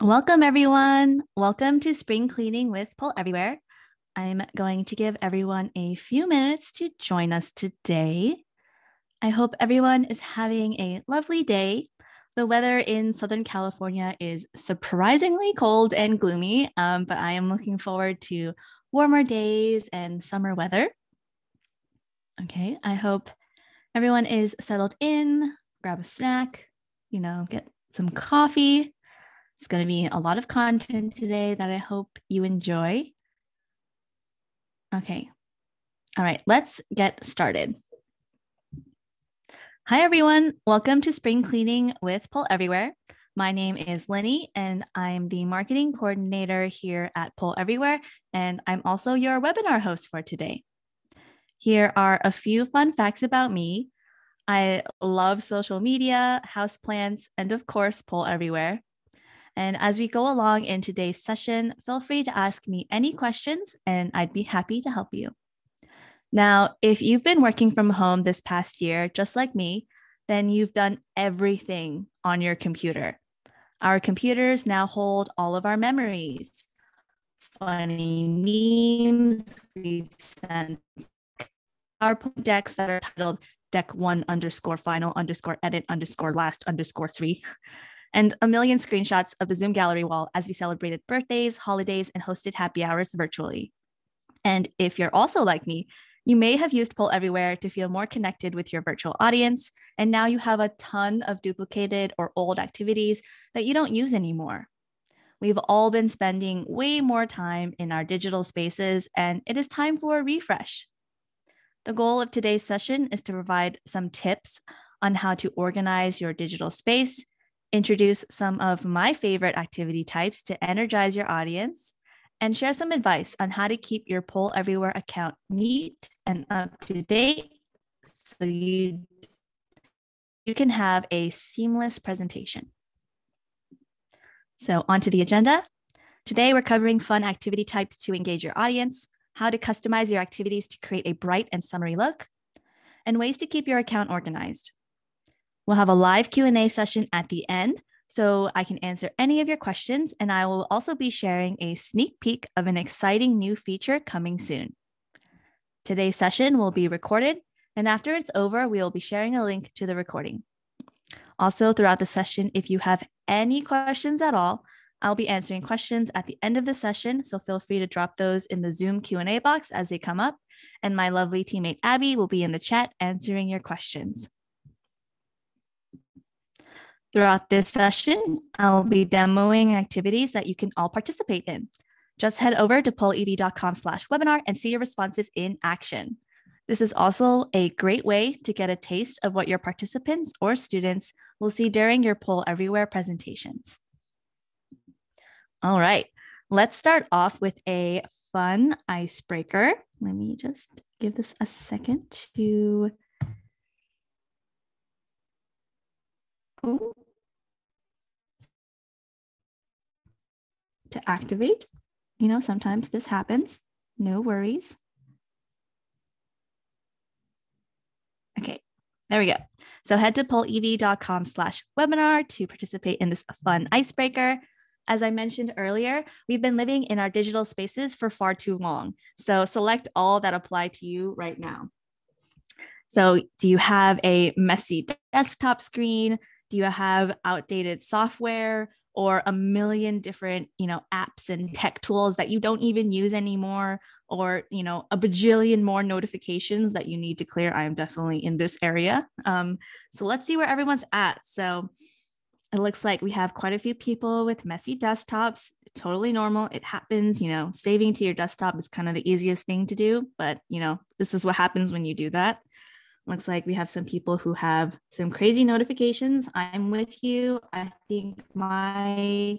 Welcome, everyone. Welcome to Spring Cleaning with Poll Everywhere. I'm going to give everyone a few minutes to join us today. I hope everyone is having a lovely day. The weather in Southern California is surprisingly cold and gloomy, but I am looking forward to warmer days and summer weather. Okay, I hope everyone is settled in, grab a snack, get some coffee. It's going to be a lot of content today that I hope you enjoy. Okay. All right, let's get started. Hi, everyone. Welcome to Spring Cleaning with Poll Everywhere. My name is Lynie, and I'm the marketing coordinator here at Poll Everywhere, and I'm also your webinar host for today. Here are a few fun facts about me. I love social media, houseplants, and of course, Poll Everywhere. And as we go along in today's session, feel free to ask me any questions and I'd be happy to help you. Now, if you've been working from home this past year, just like me, then you've done everything on your computer. Our computers now hold all of our memories, funny memes we've sent, PowerPoint decks that are titled deck1_final_edit_last_3. And a million screenshots of the Zoom gallery wall as we celebrated birthdays, holidays, and hosted happy hours virtually. And if you're also like me, you may have used Poll Everywhere to feel more connected with your virtual audience, and now you have a ton of duplicated or old activities that you don't use anymore. We've all been spending way more time in our digital spaces, and it is time for a refresh. The goal of today's session is to provide some tips on how to organize your digital space, introduce some of my favorite activity types to energize your audience, and share some advice on how to keep your Poll Everywhere account neat and up to date so you can have a seamless presentation. So onto the agenda. Today, we're covering fun activity types to engage your audience, how to customize your activities to create a bright and summery look, and ways to keep your account organized. We'll have a live Q&A session at the end, so I can answer any of your questions, and I will also be sharing a sneak peek of an exciting new feature coming soon. Today's session will be recorded, and after it's over, we will be sharing a link to the recording. Also, throughout the session, if you have any questions at all, I'll be answering questions at the end of the session, so feel free to drop those in the Zoom Q&A box as they come up, and my lovely teammate Abby will be in the chat answering your questions. Throughout this session, I'll be demoing activities that you can all participate in. Just head over to pollev.com/webinar and see your responses in action. This is also a great way to get a taste of what your participants or students will see during your Poll Everywhere presentations. All right, let's start off with a fun icebreaker. Let me just give this a second to... to activate. Sometimes this happens. No worries. Okay, there we go. So head to pollev.com/webinar to participate in this fun icebreaker. As I mentioned earlier, we've been living in our digital spaces for far too long. So select all that apply to you right now. So do you have a messy desktop screen? Do you have outdated software or a million different, apps and tech tools that you don't even use anymore, or, a bajillion more notifications that you need to clear? I am definitely in this area. So let's see where everyone's at. So it looks like we have quite a few people with messy desktops. Totally normal. It happens, saving to your desktop is kind of the easiest thing to do, but, this is what happens when you do that. Looks like we have some people who have some crazy notifications. I'm with you. I think my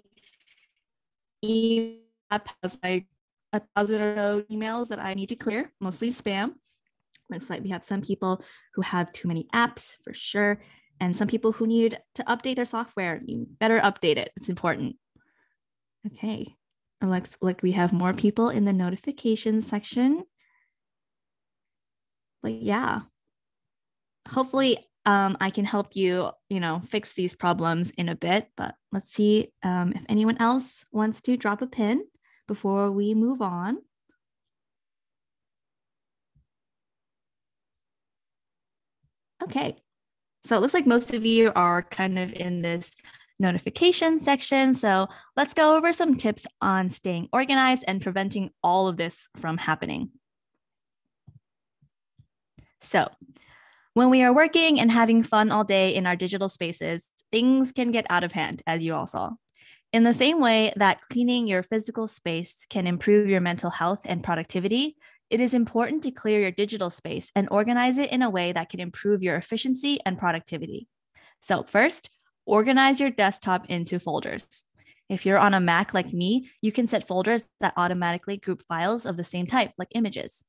app has like 1,000 or so emails that I need to clear, mostly spam. Looks like we have some people who have too many apps for sure, and some people who need to update their software. You better update it. It's important. Okay. It looks like we have more people in the notifications section. But yeah. Hopefully I can help you, fix these problems in a bit, but let's see if anyone else wants to drop a pin before we move on. Okay, so it looks like most of you are kind of in this notification section. So let's go over some tips on staying organized and preventing all of this from happening. So when we are working and having fun all day in our digital spaces, things can get out of hand, as you all saw. In the same way that cleaning your physical space can improve your mental health and productivity, it is important to clear your digital space and organize it in a way that can improve your efficiency and productivity. So first, organize your desktop into folders. If you're on a Mac like me, you can set folders that automatically group files of the same type, like images.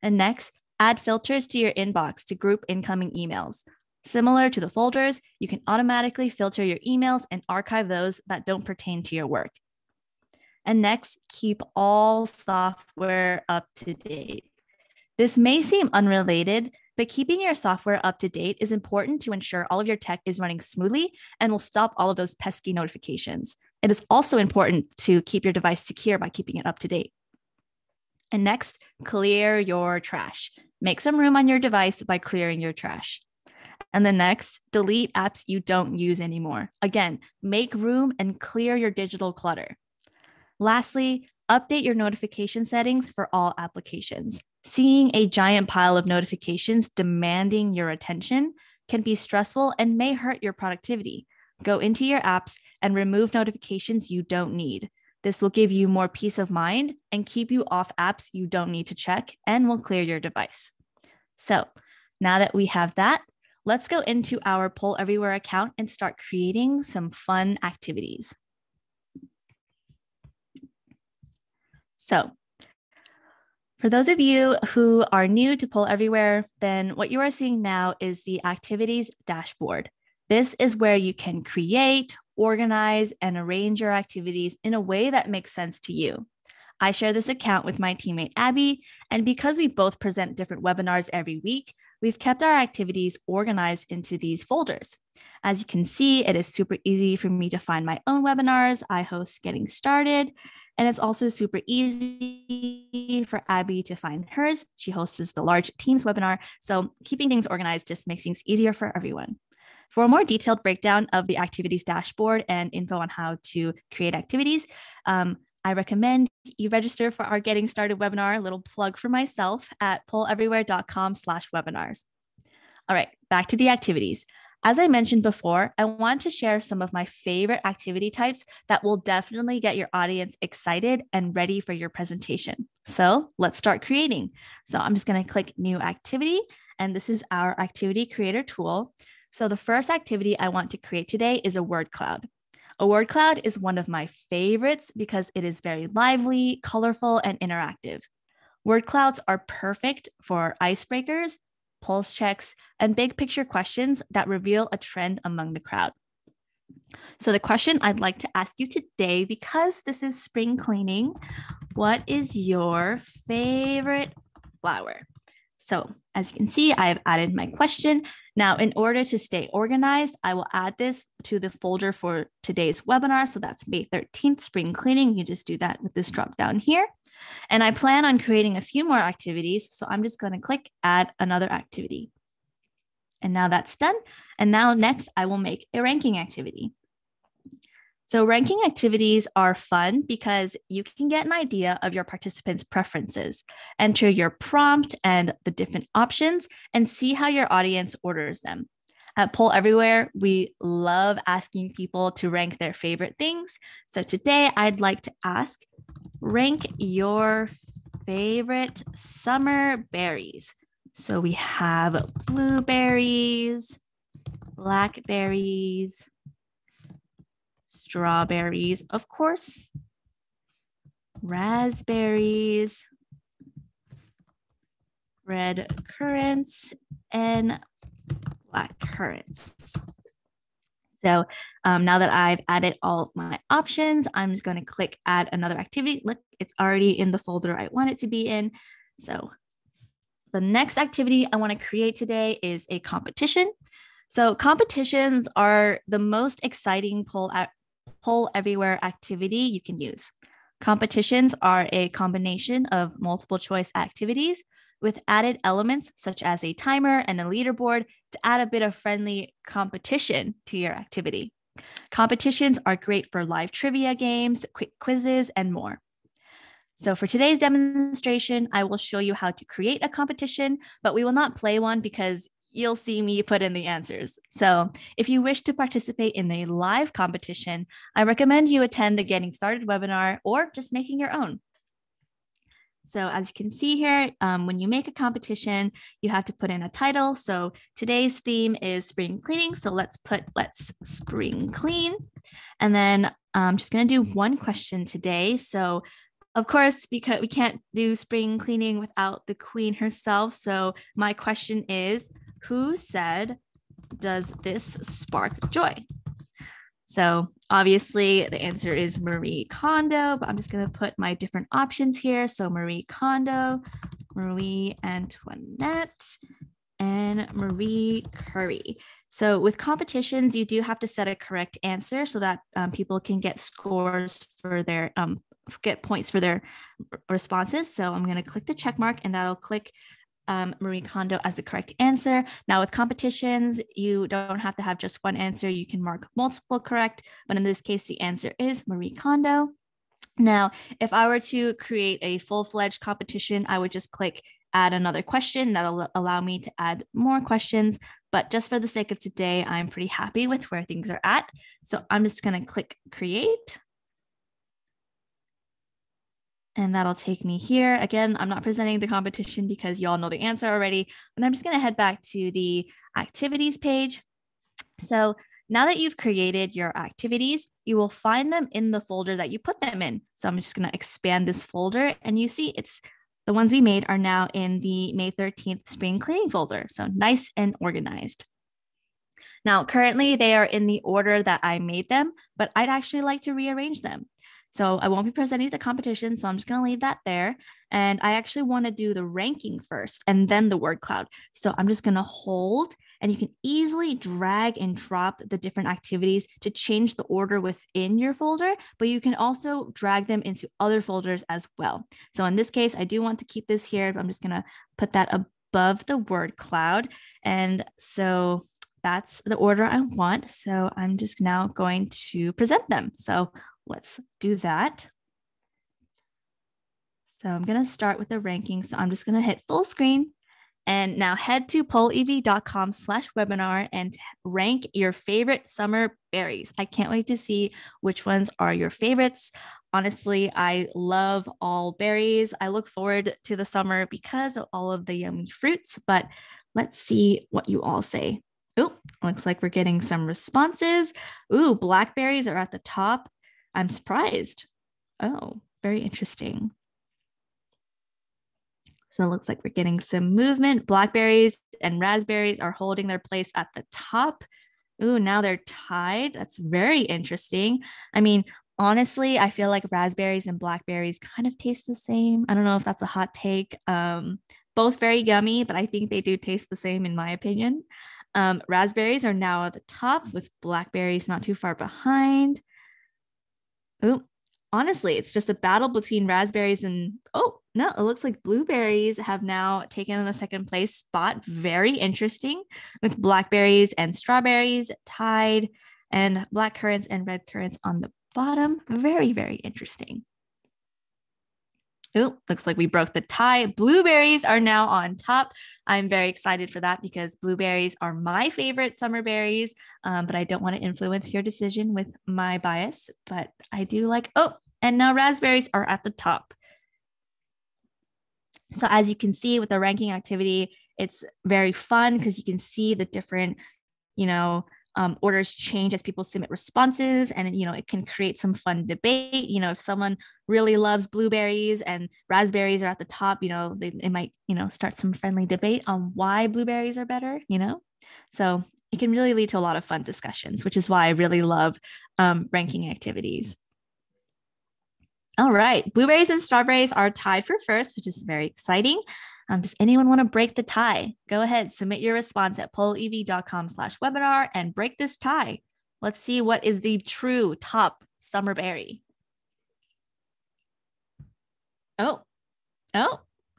And next, add filters to your inbox to group incoming emails. Similar to the folders, you can automatically filter your emails and archive those that don't pertain to your work. And next, keep all software up to date. This may seem unrelated, but keeping your software up to date is important to ensure all of your tech is running smoothly and will stop all of those pesky notifications. It is also important to keep your device secure by keeping it up to date. And next, clear your trash. Make some room on your device by clearing your trash. And then next, delete apps you don't use anymore. Again, make room and clear your digital clutter. Lastly, update your notification settings for all applications. Seeing a giant pile of notifications demanding your attention can be stressful and may hurt your productivity. Go into your apps and remove notifications you don't need. This will give you more peace of mind and keep you off apps you don't need to check and will clear your device. So now that we have that, let's go into our Poll Everywhere account and start creating some fun activities. So for those of you who are new to Poll Everywhere, then what you are seeing now is the activities dashboard. This is where you can create, organize, and arrange your activities in a way that makes sense to you. I share this account with my teammate Abby, and because we both present different webinars every week, we've kept our activities organized into these folders. As you can see, it is super easy for me to find my own webinars. I host Getting Started. And it's also super easy for Abby to find hers. She hosts the large teams webinar. So keeping things organized just makes things easier for everyone. For a more detailed breakdown of the activities dashboard and info on how to create activities, I recommend you register for our Getting Started webinar, a little plug for myself, at polleverywhere.com/webinars. All right, back to the activities. As I mentioned before, I want to share some of my favorite activity types that will definitely get your audience excited and ready for your presentation. So let's start creating. So I'm just going to click New Activity, and this is our Activity Creator tool. So the first activity I want to create today is a word cloud. A word cloud is one of my favorites because it is very lively, colorful, and interactive. Word clouds are perfect for icebreakers, pulse checks, and big picture questions that reveal a trend among the crowd. So the question I'd like to ask you today, because this is spring cleaning, what is your favorite flower? So as you can see, I have added my question. Now, in order to stay organized, I will add this to the folder for today's webinar. So that's May 13th, spring cleaning. You just do that with this drop down here. And I plan on creating a few more activities. So I'm just going to click add another activity. And now that's done. And now next, I will make a ranking activity. So ranking activities are fun because you can get an idea of your participants' preferences, enter your prompt and the different options, and see how your audience orders them. At Poll Everywhere, we love asking people to rank their favorite things. So today I'd like to ask, rank your favorite summer berries. So we have blueberries, blackberries, strawberries, of course, raspberries, red currants, and black currants. So now that I've added all of my options, I'm just going to click add another activity. Look, it's already in the folder I want it to be in. So The next activity I want to create today is a competition. So competitions are the most exciting Poll Everywhere activity you can use. Competitions are a combination of multiple choice activities with added elements such as a timer and a leaderboard to add a bit of friendly competition to your activity. Competitions are great for live trivia games, quick quizzes, and more. So for today's demonstration, I will show you how to create a competition, but we will not play one because you'll see me put in the answers. So if you wish to participate in a live competition, I recommend you attend the Getting Started webinar or just making your own. So as you can see here, when you make a competition, you have to put in a title. So today's theme is spring cleaning. So let's spring clean. And then I'm just gonna do one question today. So of course, because we can't do spring cleaning without the queen herself. So my question is, who said, does this spark joy? So obviously the answer is Marie Kondo, but I'm just going to put my different options here. So Marie Kondo, Marie Antoinette, and Marie Curie. So with competitions, you do have to set a correct answer so that people can get scores for their, get points for their responses. So I'm going to click the check mark and that'll click Marie Kondo as the correct answer. Now with competitions, you don't have to have just one answer. You can mark multiple correct, but in this case, the answer is Marie Kondo. Now, if I were to create a full-fledged competition, I would just click add another question. That'll allow me to add more questions, but just for the sake of today, I'm pretty happy with where things are at. So I'm just going to click create. And that'll take me here. Again, I'm not presenting the competition because y'all know the answer already, but I'm just going to head back to the activities page. So now that you've created your activities, you will find them in the folder that you put them in. So I'm just going to expand this folder and you see it's the ones we made are now in the May 13th spring cleaning folder. So nice and organized. Now, currently they are in the order that I made them, but I'd actually like to rearrange them. So I won't be presenting the competition, so I'm just going to leave that there. And I actually want to do the ranking first and then the word cloud. So I'm just going to hold, and you can easily drag and drop the different activities to change the order within your folder, but you can also drag them into other folders as well. So in this case, I do want to keep this here, but I'm just going to put that above the word cloud. And so that's the order I want. So I'm just now going to present them. So let's do that. So I'm going to start with the ranking. So I'm just going to hit full screen and now head to pollev.com/webinar and rank your favorite summer berries. I can't wait to see which ones are your favorites. Honestly, I love all berries. I look forward to the summer because of all of the yummy fruits, but let's see what you all say. Oh, looks like we're getting some responses. Ooh, blackberries are at the top. I'm surprised. Oh, very interesting. So it looks like we're getting some movement. Blackberries and raspberries are holding their place at the top. Ooh, now they're tied. That's very interesting. I mean, honestly, I feel like raspberries and blackberries kind of taste the same. I don't know if that's a hot take. Both very yummy, but I think they do taste the same in my opinion. Raspberries are now at the top with blackberries not too far behind. Oh, honestly, it's just a battle between raspberries and, oh, no, it looks like blueberries have now taken the second place spot. Very interesting, with blackberries and strawberries tied and blackcurrants and redcurrants on the bottom. Very, very interesting. Oh, looks like we broke the tie. Blueberries are now on top. I'm very excited for that because blueberries are my favorite summer berries, but I don't want to influence your decision with my bias, but I do like, oh, and now raspberries are at the top. So as you can see with the ranking activity, it's very fun because you can see the different, you know, orders change as people submit responses, and you know it can create some fun debate. You know, if someone really loves blueberries and raspberries are at the top, you know, it might, you know, start some friendly debate on why blueberries are better. You know, so it can really lead to a lot of fun discussions, which is why I really love ranking activities. All right, blueberries and strawberries are tied for first, which is very exciting. Does anyone want to break the tie? Go ahead, submit your response at pollev.com/webinar and break this tie. Let's see what is the true top summer berry. Oh,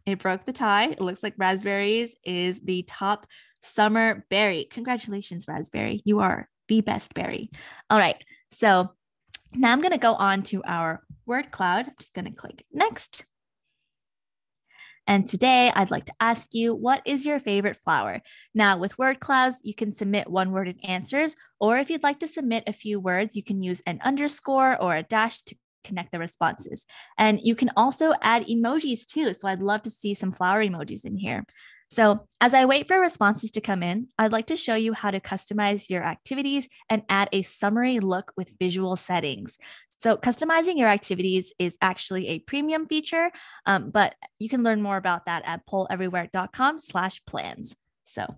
it broke the tie. It looks like raspberries is the top summer berry. Congratulations, raspberry. You are the best berry. All right. So now I'm going to go on to our word cloud. I'm just going to click next. And today I'd like to ask you, what is your favorite flower? Now with word clouds, you can submit one-worded answers, or if you'd like to submit a few words, you can use an underscore or a dash to connect the responses. And you can also add emojis too. So I'd love to see some flower emojis in here. So as I wait for responses to come in, I'd like to show you how to customize your activities and add a summary look with visual settings. So customizing your activities is actually a premium feature, but you can learn more about that at polleverywhere.com/plans. So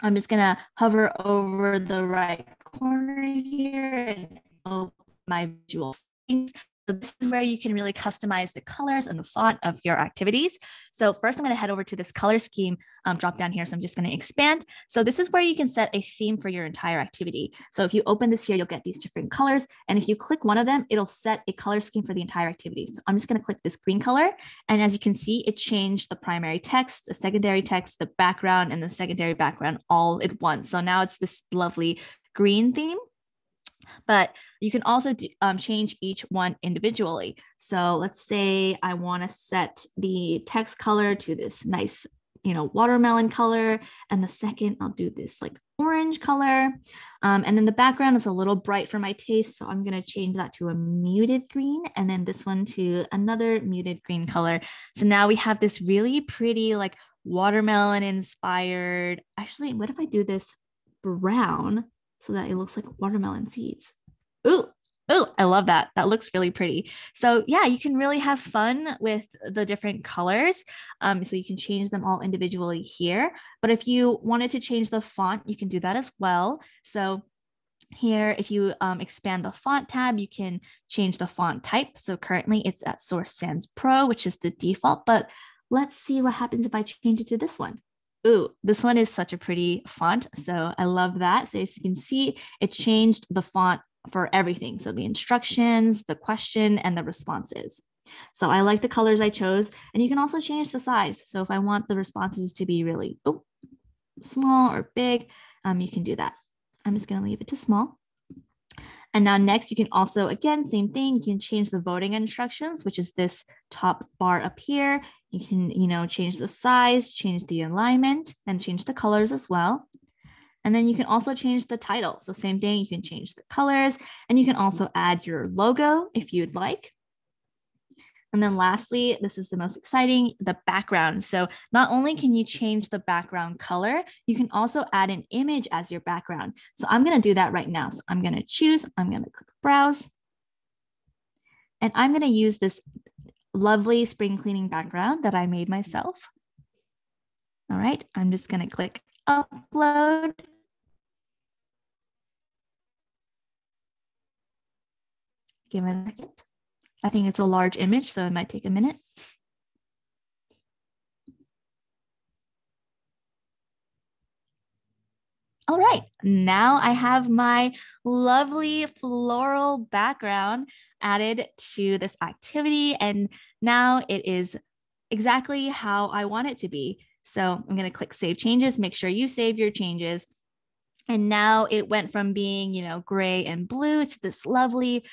I'm just going to hover over the right corner here and open my visual settings. So this is where you can really customize the colors and the font of your activities. So first I'm going to head over to this color scheme drop down here. So I'm just going to expand. So this is where you can set a theme for your entire activity. So if you open this here, you'll get these different colors. And if you click one of them, it'll set a color scheme for the entire activity. So I'm just going to click this green color. And as you can see, it changed the primary text, the secondary text, the background, and the secondary background all at once. So now it's this lovely green theme. But you can also change each one individually. So let's say I want to set the text color to this nice, watermelon color. And the second, I'll do this like orange color. And then the background is a little bright for my taste. So I'm going to change that to a muted green. And then this one to another muted green color. So now we have this really pretty like watermelon inspired. Actually, what if I do this brown? So that it looks like watermelon seeds. Ooh, I love that. That looks really pretty. So yeah, you can really have fun with the different colors. So you can change them all individually here. But if you wanted to change the font, you can do that as well. So here, if you expand the font tab, you can change the font type. So currently it's at Source Sans Pro, which is the default, but let's see what happens if I change it to this one. Ooh, this one is such a pretty font. So I love that. So as you can see, it changed the font for everything. So the instructions, the question, and the responses. So I like the colors I chose. And you can also change the size. So if I want the responses to be really small or big, you can do that. I'm just going to leave it to small. And now next, you can also, again, same thing, you can change the voting instructions, which is this top bar up here. You can, change the size, change the alignment, and change the colors as well. And then you can also change the title. So same thing, you can change the colors, and you can also add your logo if you'd like. And then lastly, this is the most exciting, the background. So not only can you change the background color, you can also add an image as your background. So I'm going to do that right now. So I'm going to choose, I'm going to click browse. And I'm going to use this lovely spring cleaning background that I made myself. All right, I'm just going to click upload. Give it a second. I think it's a large image, so it might take a minute. All right, now I have my lovely floral background added to this activity, and now it is exactly how I want it to be. So I'm going to click Save Changes, make sure you save your changes. And now it went from being, gray and blue to this lovely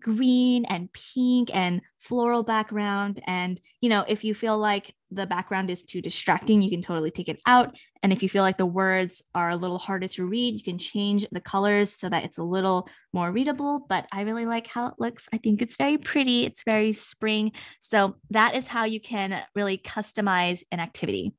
green and pink and floral background. And, if you feel like the background is too distracting, you can totally take it out. And if you feel like the words are a little harder to read, you can change the colors so that it's a little more readable. But I really like how it looks. I think it's very pretty. It's very spring. So that is how you can really customize an activity.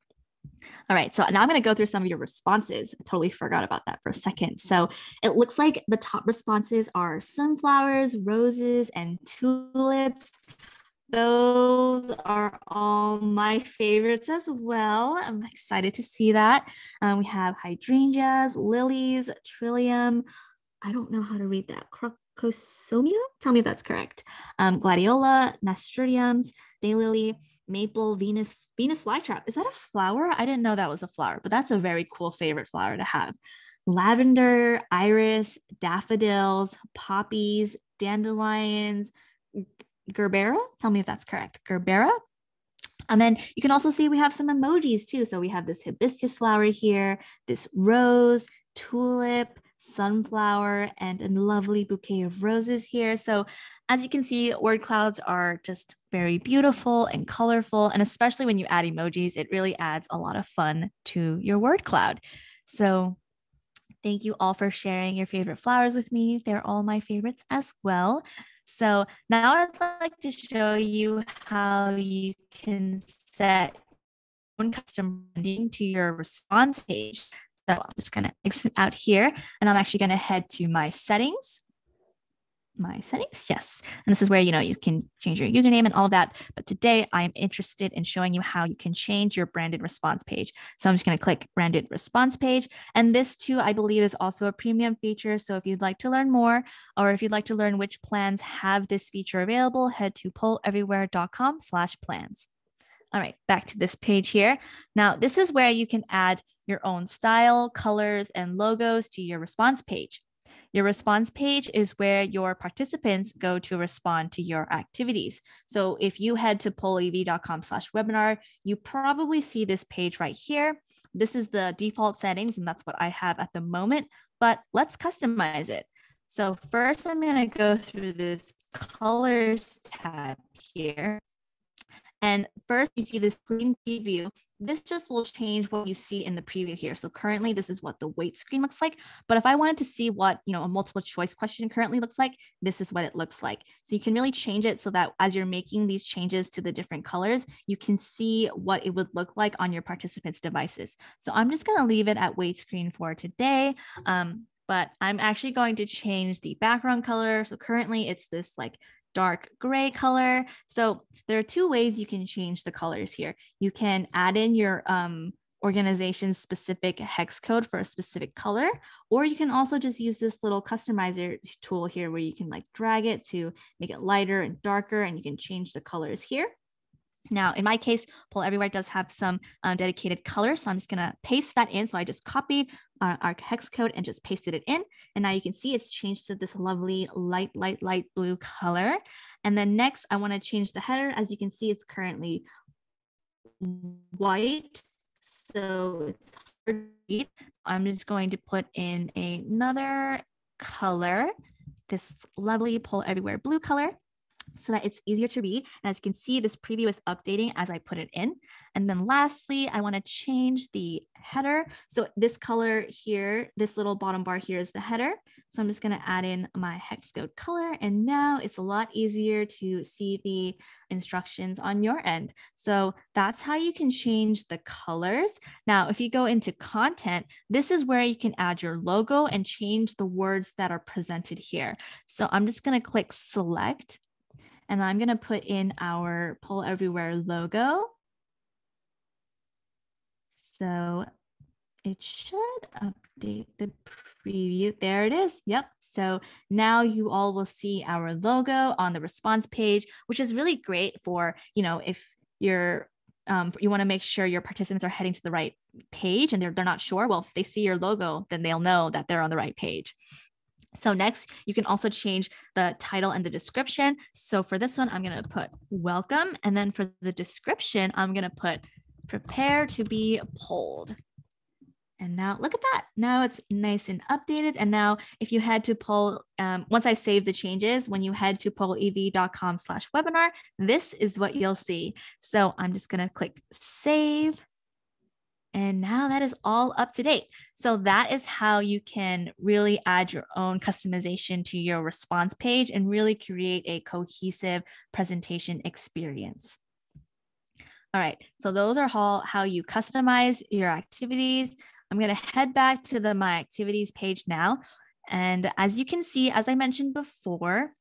All right, so now I'm going to go through some of your responses. I totally forgot about that for a second. So it looks like the top responses are sunflowers, roses, and tulips. Those are all my favorites as well. I'm excited to see that. We have hydrangeas, lilies, trillium. I don't know how to read that. Crocosomia? Tell me if that's correct. Gladiola, nasturtiums, daylily. maple Venus flytrap. Is that a flower? I didn't know that was a flower, but that's a very cool favorite flower to have. Lavender, iris, daffodils, poppies, dandelions, gerbera. Tell me if that's correct. Gerbera. And then you can also see we have some emojis too. So we have this hibiscus flower here, this rose, tulip, sunflower, and a lovely bouquet of roses here. So as you can see, word clouds are just very beautiful and colorful. And especially when you add emojis, it really adds a lot of fun to your word cloud. So thank you all for sharing your favorite flowers with me. They're all my favorites as well. So now I'd like to show you how you can set your own custom branding to your response page. So I'm just going to exit out here, and I'm actually going to head to my settings. My settings, yes. And this is where, you know, you can change your username and all that. But today I'm interested in showing you how you can change your branded response page. So I'm just going to click branded response page. And this too, I believe, is also a premium feature. So if you'd like to learn more, or if you'd like to learn which plans have this feature available, head to polleverywhere.com/plans. All right, back to this page here. Now, this is where you can add your own style, colors, and logos to your response page. Your response page is where your participants go to respond to your activities. So if you head to pollev.com/webinar, you probably see this page right here. This is the default settings, and that's what I have at the moment, but let's customize it. So first I'm going to go through this colors tab here. And first you see this green preview. This just will change what you see in the preview here. So currently this is what the weight screen looks like. But if I wanted to see what, you know, a multiple choice question currently looks like, this is what it looks like. So you can really change it so that as you're making these changes to the different colors, you can see what it would look like on your participants' devices. So I'm just going to leave it at weight screen for today. But I'm actually going to change the background color. So currently it's this like dark gray color. So there are two ways you can change the colors here. You can add in your organization's specific hex code for a specific color, or you can also just use this little customizer tool here where you can like drag it to make it lighter and darker, and you can change the colors here. Now, in my case, Poll Everywhere does have some dedicated colors. So I'm just going to paste that in. So I just copied our hex code and just pasted it in. And now you can see it's changed to this lovely light blue color. And then next, I want to change the header. As you can see, it's currently white. So it's hard to read. I'm just going to put in another color, this lovely Poll Everywhere blue color, so that it's easier to read. And as you can see, this preview is updating as I put it in. And then lastly, I want to change the header. So this color here, this little bottom bar here is the header. So I'm just going to add in my hex code color. And now it's a lot easier to see the instructions on your end. So that's how you can change the colors. Now, if you go into content, this is where you can add your logo and change the words that are presented here. So I'm just going to click select. And I'm going to put in our Poll Everywhere logo. So it should update the preview. There it is. Yep. So now you all will see our logo on the response page, which is really great for, you know, if you're you want to make sure your participants are heading to the right page and they're not sure. Well, if they see your logo, then they'll know that they're on the right page. So next, you can also change the title and the description. So for this one, I'm going to put welcome. And then for the description, I'm going to put prepare to be polled. And now look at that. Now it's nice and updated. And now if you head to poll, once I save the changes, when you head to pollev.com/webinar, this is what you'll see. So I'm just going to click save. And now that is all up to date. So that is how you can really add your own customization to your response page and really create a cohesive presentation experience. All right, so those are how you customize your activities. I'm gonna head back to the My Activities page now. And as you can see, as I mentioned before,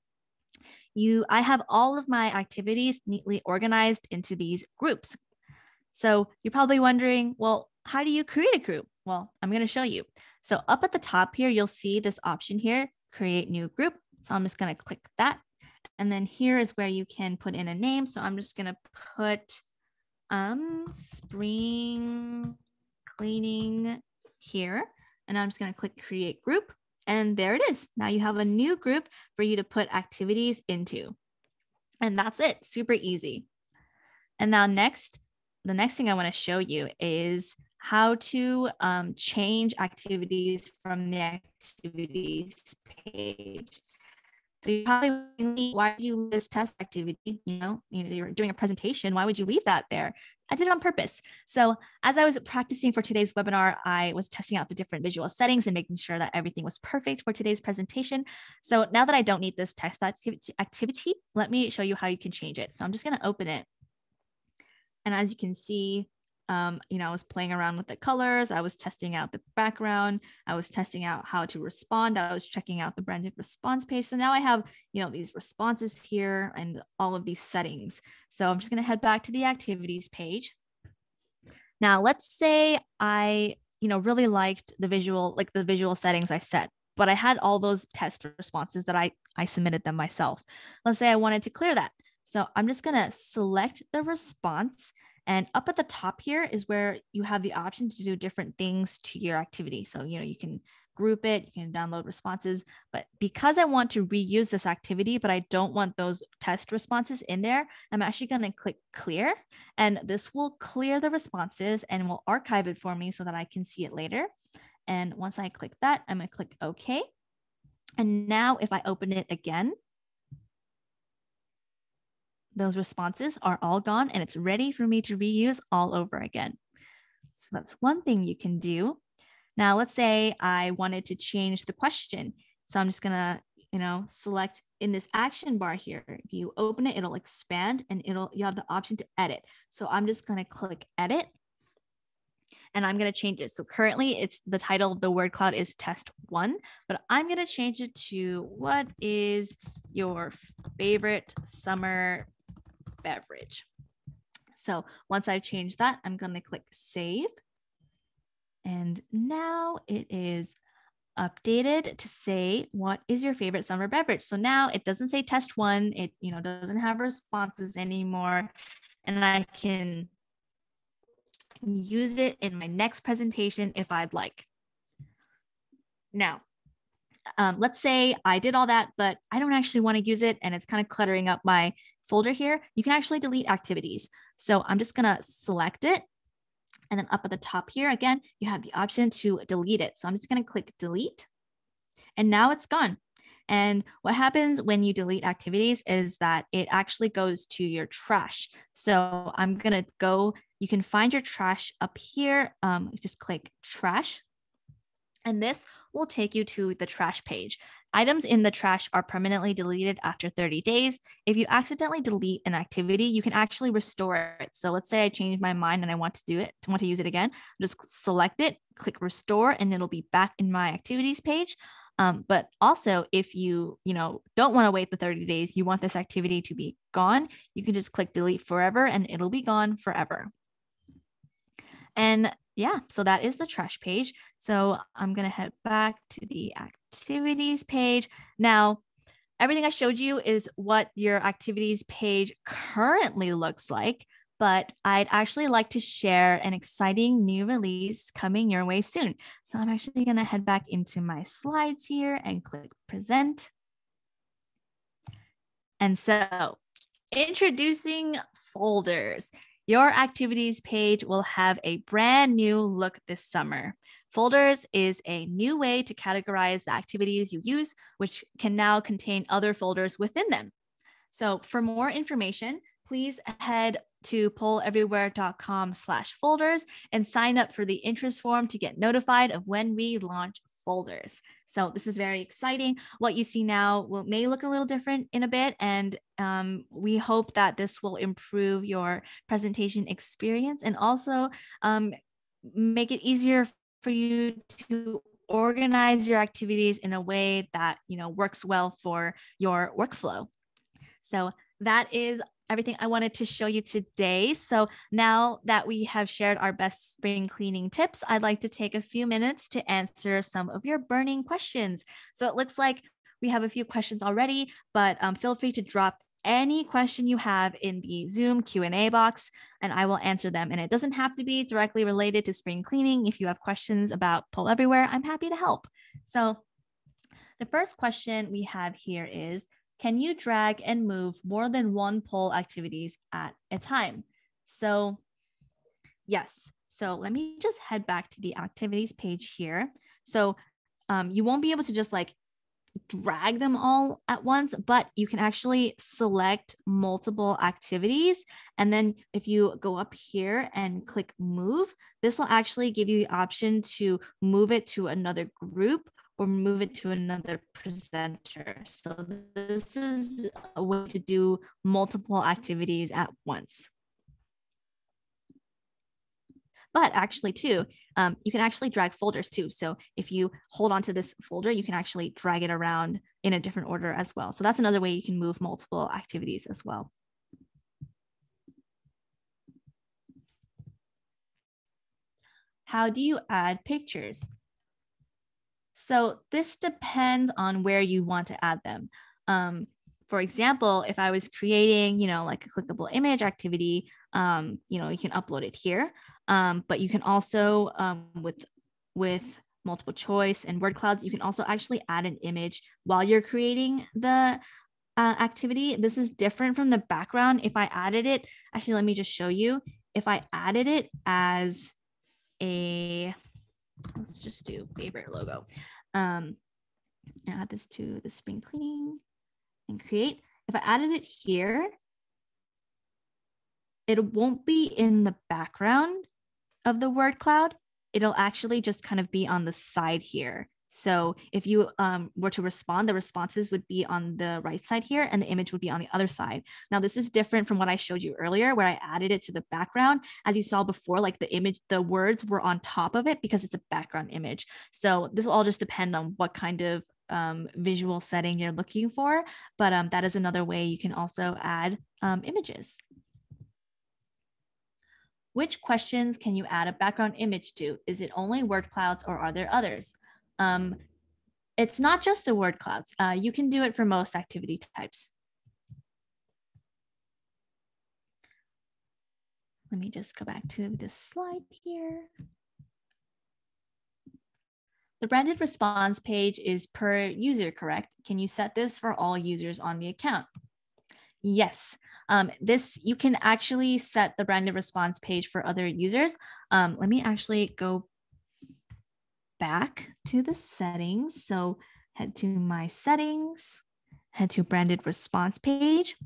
I have all of my activities neatly organized into these groups. So you're probably wondering, well, how do you create a group? Well, I'm going to show you. So up at the top here, you'll see this option here, create new group. So I'm just going to click that. And then here is where you can put in a name. So I'm just going to put spring cleaning here, and I'm just going to click create group, and there it is. Now you have a new group for you to put activities into, and that's it. Super easy. And now next, the next thing I want to show you is how to change activities from the activities page. So you probably, why did you leave this test activity? You know, you're doing a presentation. Why would you leave that there? I did it on purpose. So as I was practicing for today's webinar, I was testing out the different visual settings and making sure that everything was perfect for today's presentation. So now that I don't need this test activity, let me show you how you can change it. So I'm just going to open it. And as you can see, you know, I was playing around with the colors. I was testing out the background. I was testing out how to respond. I was checking out the branded response page. So now I have, you know, these responses here and all of these settings. So I'm just going to head back to the activities page. Now, let's say I, you know, really liked the visual, like the visual settings I set, but I had all those test responses that I submitted them myself. Let's say I wanted to clear that. So I'm just going to select the response, and up at the top here is where you have the option to do different things to your activity. So, you know, you can group it, you can download responses, but because I want to reuse this activity, but I don't want those test responses in there, I'm actually going to click clear, and this will clear the responses and will archive it for me so that I can see it later. And once I click that, I'm going to click OK. And now if I open it again, those responses are all gone and it's ready for me to reuse all over again. So that's one thing you can do. Now, let's say I wanted to change the question. So I'm just going to, you know, select in this action bar here. If you open it, it'll expand and you have the option to edit. So I'm just going to click edit, and I'm going to change it. So currently it's the title of the word cloud is test one, but I'm going to change it to what is your favorite summer beverage. So once I've changed that, I'm going to click save. And now it is updated to say, what is your favorite summer beverage? So now it doesn't say test one. It, you know, doesn't have responses anymore. And I can use it in my next presentation if I'd like. Now, let's say I did all that, but I don't actually want to use it, and it's kind of cluttering up my folder here. You can actually delete activities. So I'm just going to select it. And then up at the top here, again, you have the option to delete it. So I'm just going to click delete. And now it's gone. And what happens when you delete activities is that it actually goes to your trash. So I'm going to go, you can find your trash up here. Just click trash. And this will take you to the trash page. Items in the trash are permanently deleted after 30 days. If you accidentally delete an activity, you can actually restore it. So let's say I change my mind and I want to do it, want to use it again. Just select it, click restore, and it'll be back in my activities page. But also if you, you know, don't want to wait the 30 days, you want this activity to be gone, you can just click delete forever and it'll be gone forever. And yeah, so that is the trash page. So I'm going to head back to the activities page. Now, everything I showed you is what your activities page currently looks like, but I'd actually like to share an exciting new release coming your way soon. So I'm actually going to head back into my slides here and click present. And so introducing folders. Your activities page will have a brand new look this summer. Folders is a new way to categorize the activities you use, which can now contain other folders within them. So for more information, please head to polleverywhere.com/folders and sign up for the interest form to get notified of when we launch folders. So this is very exciting. What you see now may look a little different in a bit, and we hope that this will improve your presentation experience and also make it easier for you to organize your activities in a way that, you know, works well for your workflow. So that is everything I wanted to show you today. So now that we have shared our best spring cleaning tips, I'd like to take a few minutes to answer some of your burning questions. So it looks like we have a few questions already, but feel free to drop any question you have in the Zoom Q&A box, and I will answer them. And it doesn't have to be directly related to spring cleaning. If you have questions about Poll Everywhere, I'm happy to help. So the first question we have here is, can you drag and move more than one poll activities at a time? So yes. So let me just head back to the activities page here. So you won't be able to just like drag them all at once, but you can actually select multiple activities. And then if you go up here and click move, this will actually give you the option to move it to another group or move it to another presenter. So this is a way to do multiple activities at once. But actually too, you can actually drag folders too. So if you hold onto this folder, you can actually drag it around in a different order as well. So that's another way you can move multiple activities as well. How do you add pictures? So this depends on where you want to add them. For example, if I was creating, you know, like a clickable image activity, you know, you can upload it here. But you can also, with multiple choice and word clouds, you can also actually add an image while you're creating the activity. This is different from the background. If I added it, actually, let me just show you. If I added it as a, let's just do favorite logo. Add this to the spring cleaning and create. If I added it here, it won't be in the background of the word cloud. It'll actually just kind of be on the side here. So if you were to respond, the responses would be on the right side here and the image would be on the other side. Now, this is different from what I showed you earlier where I added it to the background. As you saw before, like the image, the words were on top of it because it's a background image. So this will all just depend on what kind of visual setting you're looking for. But that is another way you can also add images. Which questions can you add a background image to? Is it only word clouds or are there others? It's not just the word clouds. You can do it for most activity types. Let me just go back to this slide here. The branded response page is per user, correct? Can you set this for all users on the account? Yes. This, you can actually set the branded response page for other users. Let me actually go back to the settings. So head to my settings, head to branded response page.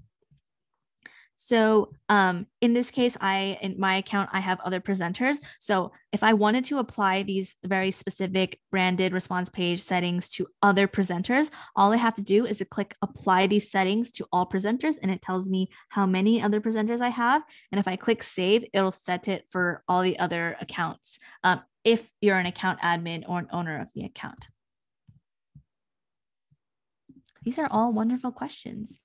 So in this case, in my account, I have other presenters. So if I wanted to apply these very specific branded response page settings to other presenters, all I have to do is to click apply these settings to all presenters and it tells me how many other presenters I have. And if I click save, it'll set it for all the other accounts if you're an account admin or an owner of the account. These are all wonderful questions.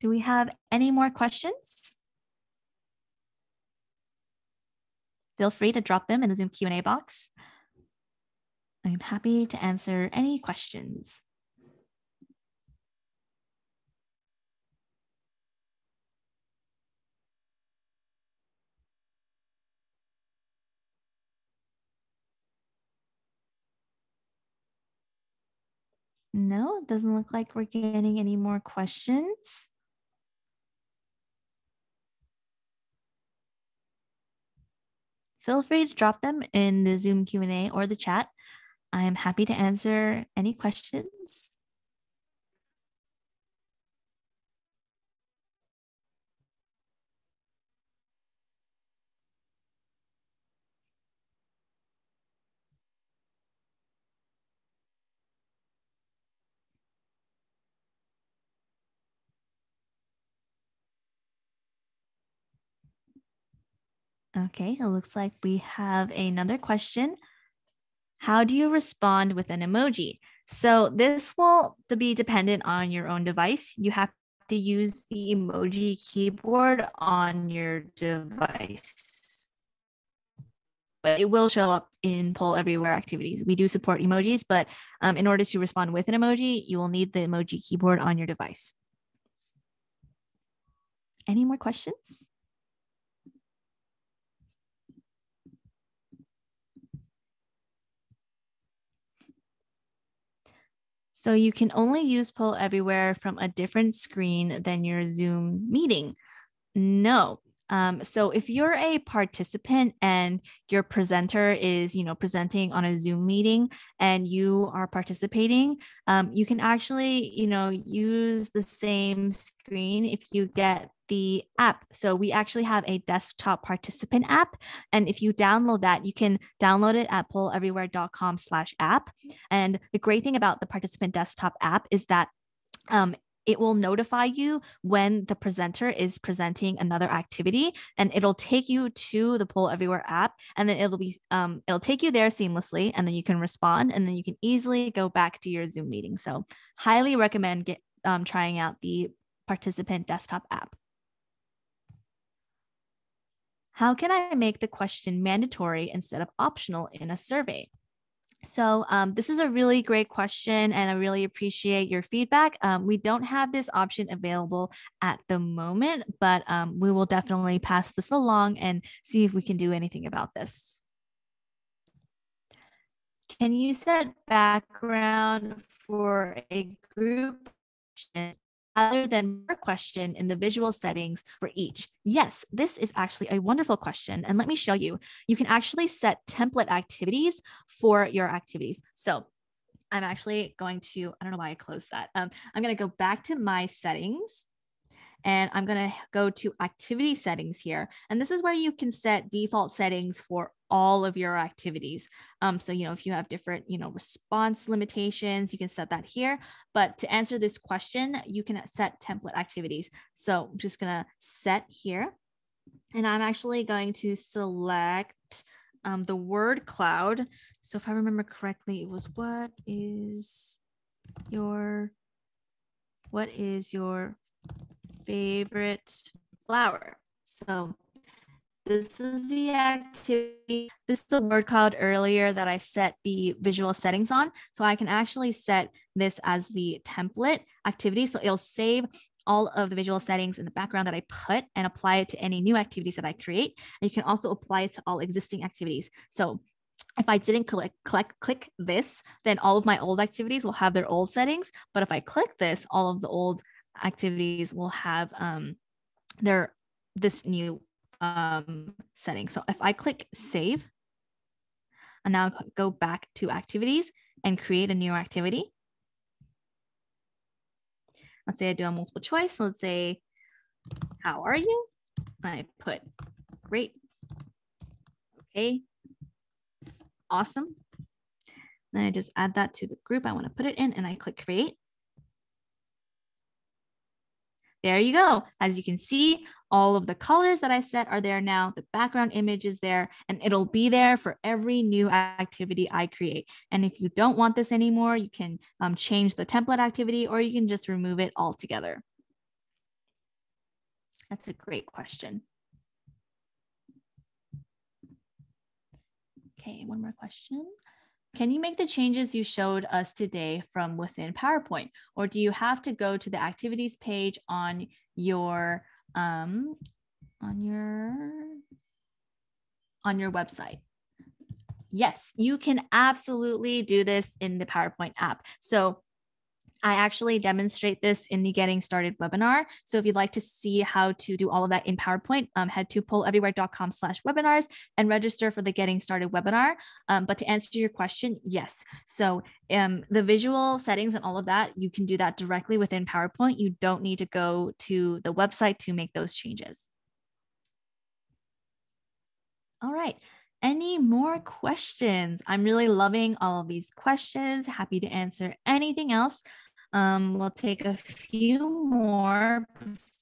Do we have any more questions? Feel free to drop them in the Zoom Q&A box. I'm happy to answer any questions. No, it doesn't look like we're getting any more questions. Feel free to drop them in the Zoom Q&A or the chat. I am happy to answer any questions. Okay, it looks like we have another question. How do you respond with an emoji? So this will be dependent on your own device. You have to use the emoji keyboard on your device. but it will show up in Poll Everywhere activities. We do support emojis, but in order to respond with an emoji, you will need the emoji keyboard on your device. Any more questions? So you can only use Poll Everywhere from a different screen than your Zoom meeting. No. So if you're a participant and your presenter is, presenting on a Zoom meeting and you are participating, you can actually, use the same screen if you get the app. So we actually have a desktop participant app. And if you download that, you can download it at polleverywhere.com/app. And the great thing about the participant desktop app is that it will notify you when the presenter is presenting another activity, and it'll take you to the Poll Everywhere app, and then it'll take you there seamlessly, and then you can respond, and then you can easily go back to your Zoom meeting. So highly recommend trying out the participant desktop app. How can I make the question mandatory instead of optional in a survey? So this is a really great question, and I really appreciate your feedback. We don't have this option available at the moment, but we will definitely pass this along and see if we can do anything about this. Can you set background for a group other than per question in the visual settings for each? Yes, this is actually a wonderful question. And let me show you. You can actually set template activities for your activities. So I'm actually going to, I don't know why I closed that. I'm going to go back to my settings, and I'm going to go to activity settings here. And this is where you can set default settings for all of your activities. So, if you have different, response limitations, you can set that here. But to answer this question, you can set template activities. So I'm just going to set here, and I'm actually going to select the word cloud. So if I remember correctly, it was, what is your favorite flower? So this is the activity. This is the word cloud earlier that I set the visual settings on. So I can actually set this as the template activity. So it'll save all of the visual settings in the background that I put and apply it to any new activities that I create. And you can also apply it to all existing activities. So if I didn't click this, then all of my old activities will have their old settings. But if I click this, all of the old activities will have this new setting. So if I click save, and now go back to activities and create a new activity. Let's say I do a multiple choice. So let's say, how are you? And I put great, okay, awesome. Then I just add that to the group I want to put it in, and I click create. There you go. As you can see, all of the colors that I set are there now. The background image is there, and it'll be there for every new activity I create. And if you don't want this anymore, you can change the template activity, or you can just remove it altogether. That's a great question. Okay, one more question. Can you make the changes you showed us today from within PowerPoint, or do you have to go to the activities page on your website? Yes, you can absolutely do this in the PowerPoint app. So I actually demonstrate this in the Getting Started webinar. So if you'd like to see how to do all of that in PowerPoint, head to polleverywhere.com/webinars and register for the Getting Started webinar. But to answer your question, yes. So the visual settings and all of that, you can do that directly within PowerPoint. You don't need to go to the website to make those changes. All right. Any more questions? I'm really loving all of these questions. Happy to answer anything else. We'll take a few more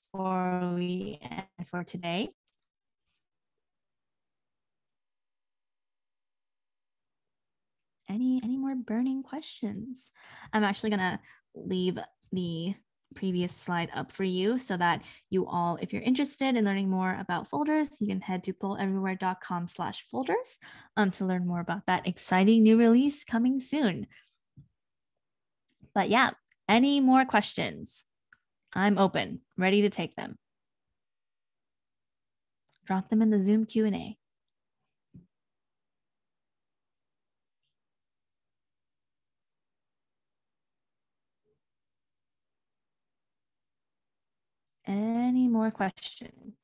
before we end for today. Any more burning questions? I'm actually gonna leave the previous slide up for you so that you all, if you're interested in learning more about folders, you can head to polleverywhere.com/folders to learn more about that exciting new release coming soon. But yeah, any more questions? I'm open, ready to take them. Drop them in the Zoom Q&A. Any more questions?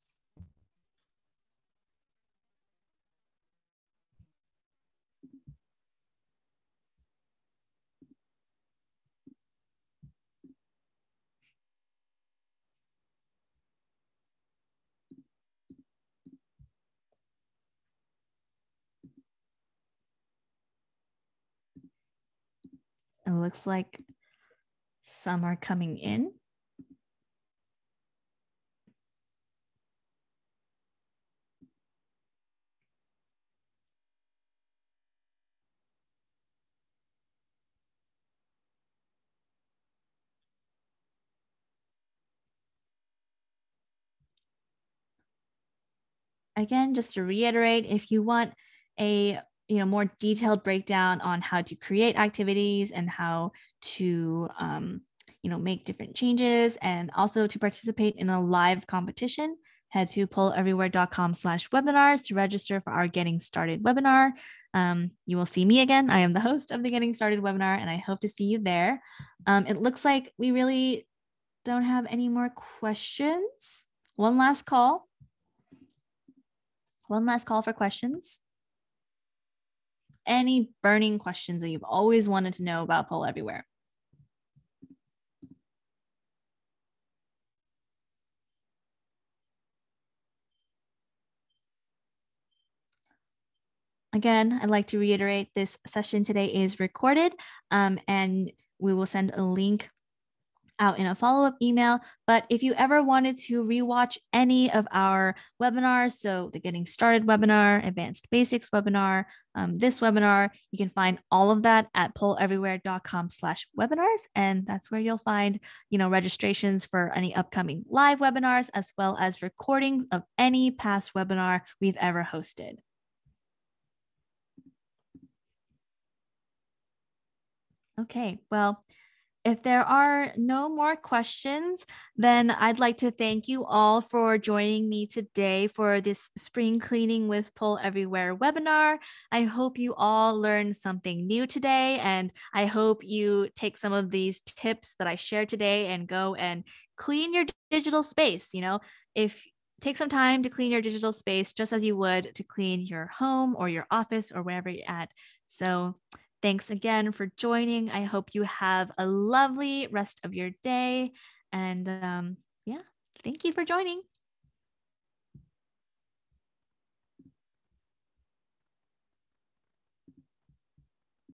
It looks like some are coming in. Again, just to reiterate, if you want a more detailed breakdown on how to create activities and how to make different changes, and also to participate in a live competition, head to polleverywhere.com/webinars to register for our Getting Started webinar. You will see me again. I am the host of the Getting Started webinar, and I hope to see you there. It looks like we really don't have any more questions. One last call. One last call for questions. Any burning questions that you've always wanted to know about Poll Everywhere? Again, I'd like to reiterate this session today is recorded, and we will send a link out in a follow-up email. But if you ever wanted to rewatch any of our webinars, so the Getting Started webinar, Advanced Basics webinar, this webinar, you can find all of that at polleverywhere.com/webinars. And that's where you'll find, registrations for any upcoming live webinars, as well as recordings of any past webinar we've ever hosted. Okay, well, if there are no more questions, then I'd like to thank you all for joining me today for this Spring Cleaning with Poll Everywhere webinar. I hope you all learned something new today, and I hope you take some of these tips that I shared today and go and clean your digital space. Take some time to clean your digital space just as you would to clean your home or your office or wherever you're at. So thanks again for joining. I hope you have a lovely rest of your day. And yeah, thank you for joining.